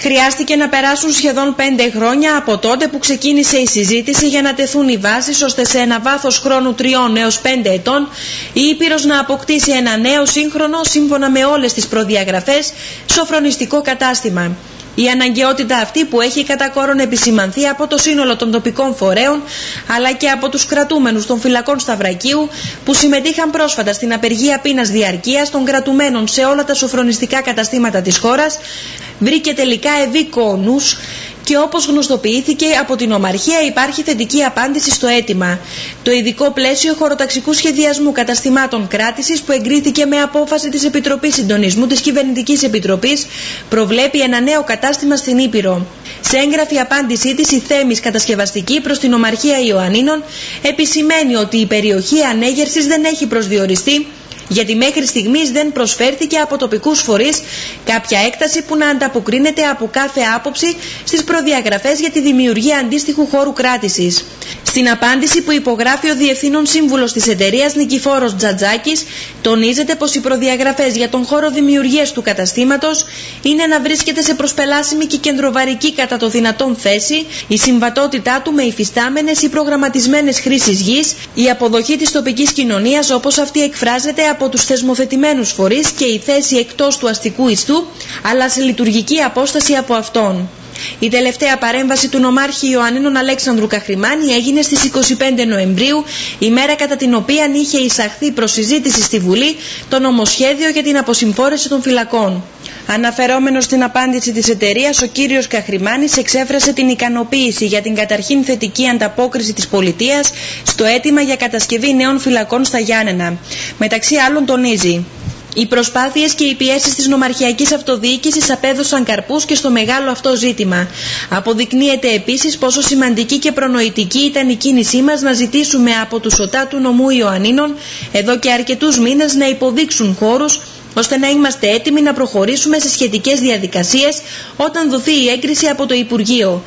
Χρειάστηκε να περάσουν σχεδόν 5 χρόνια από τότε που ξεκίνησε η συζήτηση για να τεθούν οι βάσεις, ώστε σε ένα βάθος χρόνου 3 έως 5 ετών η Ήπειρος να αποκτήσει ένα νέο σύγχρονο, σύμφωνα με όλες τις προδιαγραφές, σοφρονιστικό κατάστημα. Η αναγκαιότητα αυτή που έχει κατά κόρον επισημανθεί από το σύνολο των τοπικών φορέων αλλά και από τους κρατούμενους των φυλακών Σταυρακίου που συμμετείχαν πρόσφατα στην απεργία πείνας διαρκείας των κρατουμένων σε όλα τα σοφρονιστικά καταστήματα της χώρας βρήκε τελικά ευήκοο νους και όπως γνωστοποιήθηκε από την Ομαρχία υπάρχει θετική απάντηση στο αίτημα. Το ειδικό πλαίσιο χωροταξικού σχεδιασμού καταστημάτων κράτησης που εγκρίθηκε με απόφαση της Επιτροπής Συντονισμού της Κυβερνητικής Επιτροπής προβλέπει ένα νέο κατάστημα στην Ήπειρο. Σε έγγραφη απάντησή της η Θέμης Κατασκευαστική προς την Ομαρχία Ιωαννίνων επισημαίνει ότι η περιοχή ανέγερσης δεν έχει προσδιοριστεί γιατί μέχρι στιγμής δεν προσφέρθηκε από τοπικούς φορείς κάποια έκταση που να ανταποκρίνεται από κάθε άποψη στις προδιαγραφές για τη δημιουργία αντίστοιχου χώρου κράτησης. Στην απάντηση που υπογράφει ο Διευθύνων Σύμβουλος της εταιρείας Νικηφόρος Τζατζάκης, τονίζεται πως οι προδιαγραφές για τον χώρο δημιουργίας του καταστήματος είναι να βρίσκεται σε προσπελάσιμη και κεντροβαρική κατά το δυνατόν θέση, η συμβατότητά του με υφιστάμενες ή προγραμματισμένες χρήσεις γης, η αποδοχή της τοπικής κοινωνίας όπως αυτή εκφράζεται από τους θεσμοθετημένους φορείς και η θέση εκτός του αστικού ιστού, αλλά σε λειτουργική απόσταση από αυτόν. Η τελευταία παρέμβαση του νομάρχη Ιωαννίνων Αλέξανδρου Καχρημάνη έγινε στις 25 Νοεμβρίου, ημέρα κατά την οποία είχε εισαχθεί προς συζήτηση στη Βουλή το νομοσχέδιο για την αποσυμφόρεση των φυλακών. Αναφερόμενος στην απάντηση της εταιρείας, ο κύριος Καχρημάνης εξέφρασε την ικανοποίηση για την καταρχήν θετική ανταπόκριση της πολιτείας στο αίτημα για κατασκευή νέων φυλακών στα Γιάννενα. Μεταξύ άλλων τονίζει: οι προσπάθειες και οι πιέσεις της νομαρχιακής αυτοδιοίκησης απέδωσαν καρπούς και στο μεγάλο αυτό ζήτημα. Αποδεικνύεται επίσης πόσο σημαντική και προνοητική ήταν η κίνησή μας να ζητήσουμε από τους ΟΤΑ του νομού Ιωαννίνων εδώ και αρκετούς μήνες να υποδείξουν χώρους ώστε να είμαστε έτοιμοι να προχωρήσουμε σε σχετικές διαδικασίες όταν δοθεί η έγκριση από το Υπουργείο.